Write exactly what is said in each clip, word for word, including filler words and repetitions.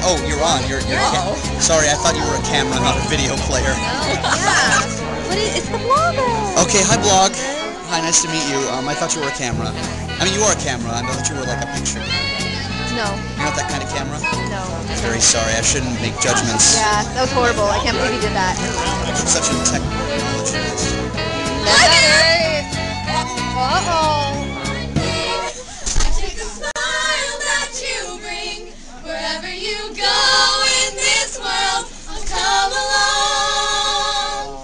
I, oh, you're on. You're, you're oh. Sorry, I thought you were a camera, not a video player. No. Yeah. What is, it's the blogger. Okay, hi, blog. Hi, nice to meet you. Um, I thought you were a camera. I mean, you are a camera. I thought you were like a picture. No. You're not that kind of camera? No. I'm very sorry. I shouldn't make judgments. Yeah, that was horrible. I can't believe you did that. I'm such a technologist. Uh-oh. I take the smile that you bring wherever you go in this world. I'll come along.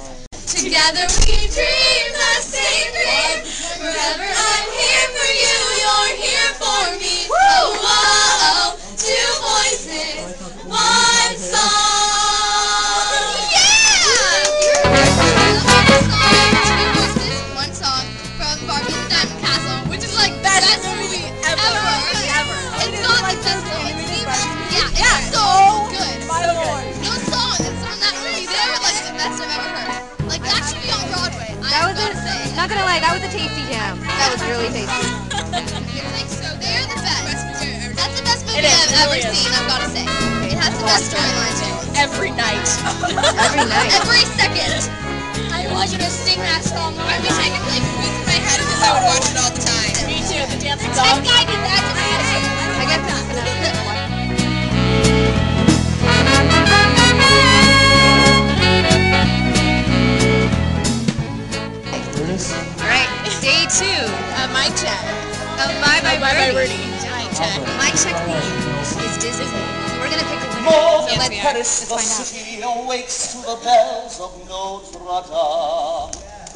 Together we dream the same dream. Wherever I'm here for you, you're here for me. Oh, whoa, two voices, one song. I'm not gonna lie, that was a tasty jam. That was really tasty. You think so? They're the best. That's the best movie I've ever seen, I've gotta say. It has the best storyline too. Every night. Every night. Every second. I watch it, a sing that song. I wish I could play movies in my head because I would watch it all the time. Me too, the dancing dog. I guess I did that today. I guess not. Two, a mic check. A bye bye birdie. Mic check. Mic check theme is Disney. We're gonna pick a winner. So let's, let's find out. The city awakes to the bells of Notre Dame.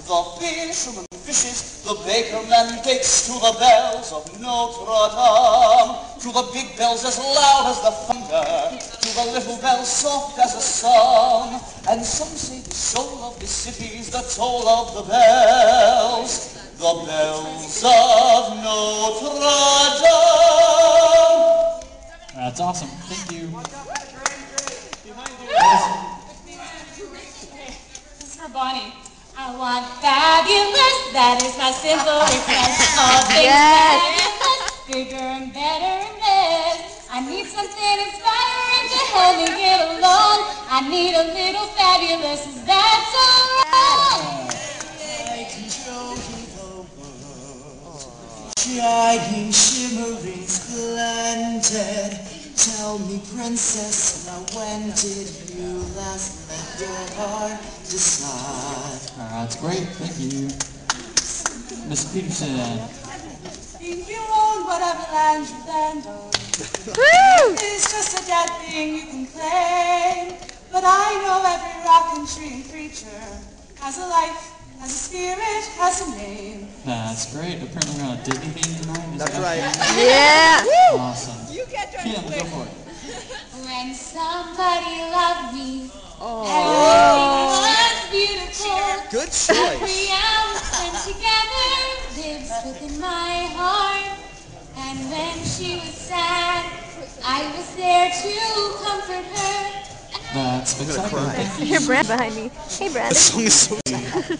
The fisherman fishes, the baker man bakes to the bells of Notre Dame. To the big bells as loud as the thunder, to the little bells soft as a song. And some say the soul of the city's the toll of the bells. The bells of Notre Dame. That's awesome. Thank you. This is for Bonnie. I want fabulous. That is my simple request. All things fabulous, bigger and better and best. I need something inspiring to help me get along. I need a little fabulous. Is that so wrong? I can show you. Shining, shimmering, splendid. Tell me, princess, now when did you last let your heart decide? Uh, that's great, thank you. Miss Peterson. In your own whatever land you land on. It's just a dead thing you can claim. But I know every rock and tree and creature has a life. As a spirit has a name. That's great. Apparently we're on a Disney theme tonight. That's right. Yeah. Awesome. You can't try to go for it. When somebody loved me, oh. Everything was beautiful. Good choice. Every ounce when together lives within my heart. And when she was sad, I was there to comfort her. That's exciting. Here's Brad behind me. Hey, Brad. This song is so good.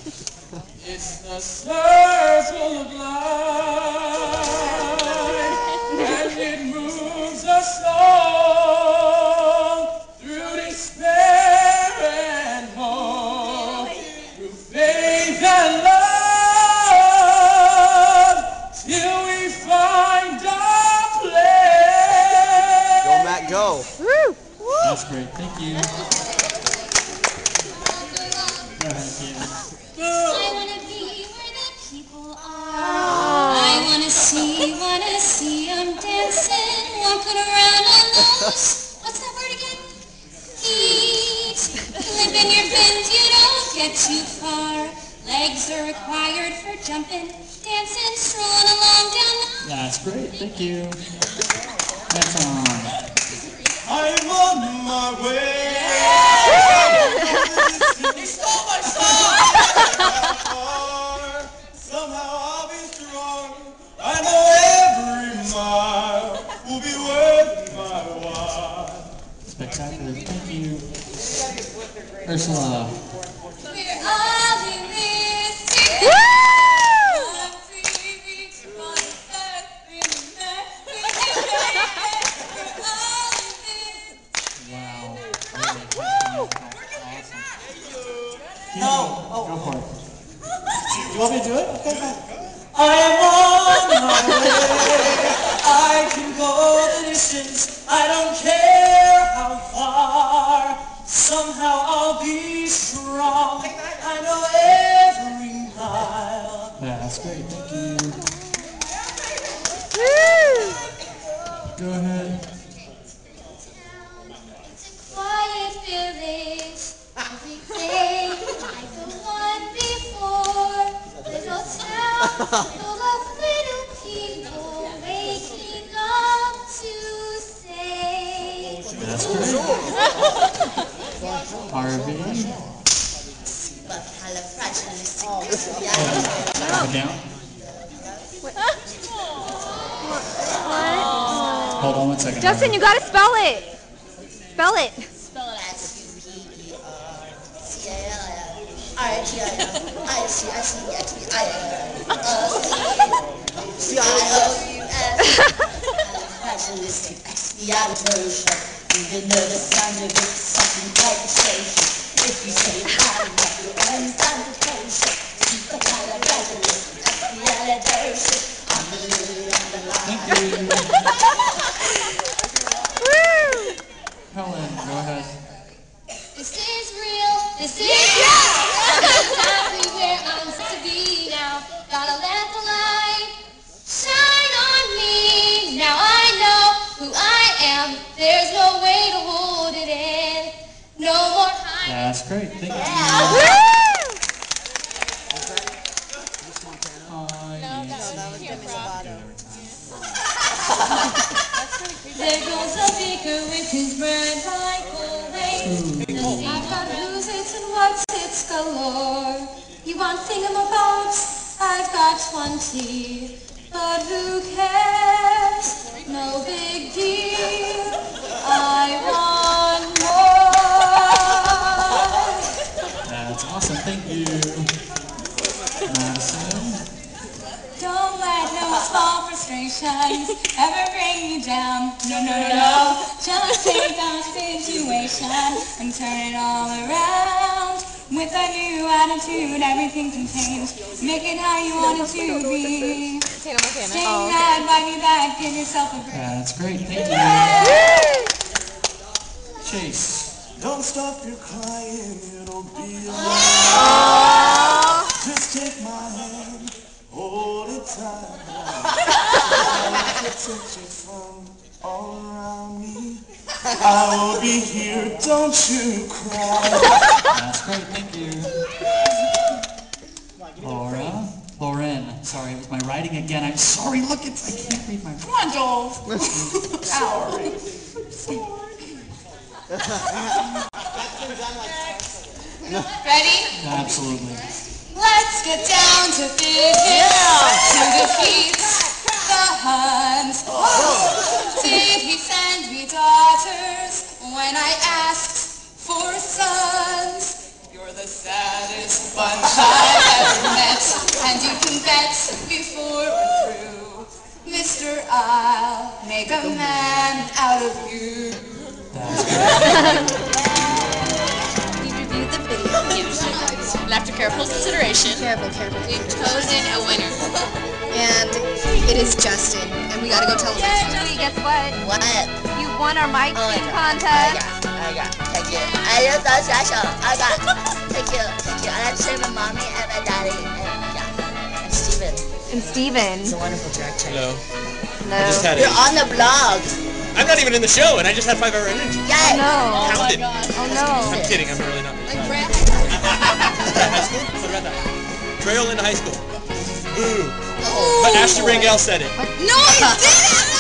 It's the stars full of light, and it moves us all through despair and hope, through faith and love, till we find our place. Go, Matt, go. Woo. Woo. That's great. Thank you. Thank you. I wanna be where the people are. I wanna see, wanna see them dancing, walking around on those. What's that word again? Feet. Limp in your bend, you don't get too far. Legs are required for jumping, dancing, strolling along down the. That's great. Thank you. That's on. I'm on my way. You stole my song. Somehow I'll be strong. I know every mile will be worth my while. Spectacular. Thank you. Ursula. We're all in this together. I'm three weeks from the first in the next. We're all in this to do it? Okay, fine. I am on my way. I can go the distance. I don't care how far. Somehow I'll be strong. I know every mile. Yeah, that's great. Thank you. Go ahead. It's a quiet feeling. Everything like the one before. Little town full of little people waking up to say. That's great. Harvey. Hold it down. What? What? Hold on one second. Justin, you gotta spell it. Spell it. Spell it as Helen, go ahead. This is real. This is yeah! real. Exactly where I'm supposed to be now. Gotta let the light shine on me. Now I know who I am. There's no way to hold it in. No more hiding. That's great. Thank you. Yeah. There goes a beaker with his brand Michael Lane. I've got blues, it's and what's it's galore. You want thingamabobs? I've got twenty. But who cares? No big deal. I want more. That's awesome, thank you. Awesome. Don't let no small frustrations ever bring you down. No, no, no, no. Just take our situation and turn it all around. With a new attitude, everything can change. Make it how you want it to be. Sing that, bite me back, give yourself a break. That's great, thank you. Chase. Don't stop your crying, it'll be alright. Just take my hand, hold it tight. All around me, I will be here, don't you cry. That's great, thank you. Laura, Lauren, sorry, it was my writing again. I'm sorry, look, it's, I can't read my writing. Come on, Joel. Sorry. Ready? Absolutely. Let's get down to business, yeah. To the feet, the hands. Did he send me daughters when I asked for sons? You're the saddest bunch I've ever met, and you can bet before we're through, Mister I'll make a man out of you. We reviewed the video and after careful consideration, careful, careful, we've chosen a winner, and it is Justin. We gotta go tell them. Yay, guess what? What? You won our mic oh, yeah. contest. I got, I got. Thank you. I am so special. I got. Thank you. Thank you. I have to say my mommy and my daddy and yeah, and Steven. And Steven. It's a wonderful director. Hello. Hello. I just had You're on the blog. I'm not even in the show, and I just had five hour energy. Yay. Oh no. Oh my God. Oh no. I'm kidding. I'm really not. Like Brad. High school. So Brad. Trail in high school. Ooh. Oh. But Ashley Ringell said it. What? No, he didn't!